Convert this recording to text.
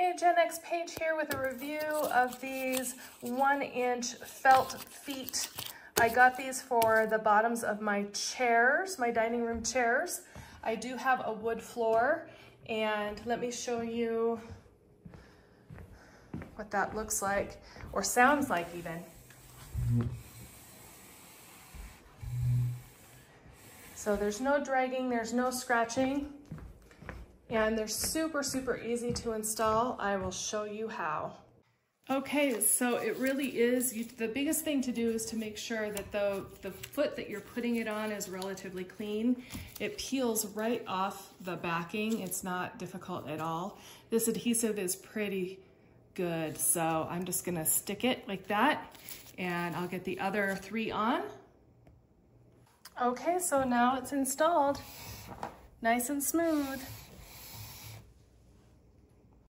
Hey, GenXPage here with a review of these 1-inch felt feet. I got these for the bottoms of my chairs, my dining room chairs. I do have a wood floor, and let me show you what that looks like, or sounds like even. So there's no dragging, there's no scratching. And they're super, super easy to install. I will show you how. Okay, so it really is, the biggest thing to do is to make sure that the foot that you're putting it on is relatively clean. It peels right off the backing. It's not difficult at all. This adhesive is pretty good, so I'm just gonna stick it like that, and I'll get the other three on. Okay, so now it's installed. Nice and smooth.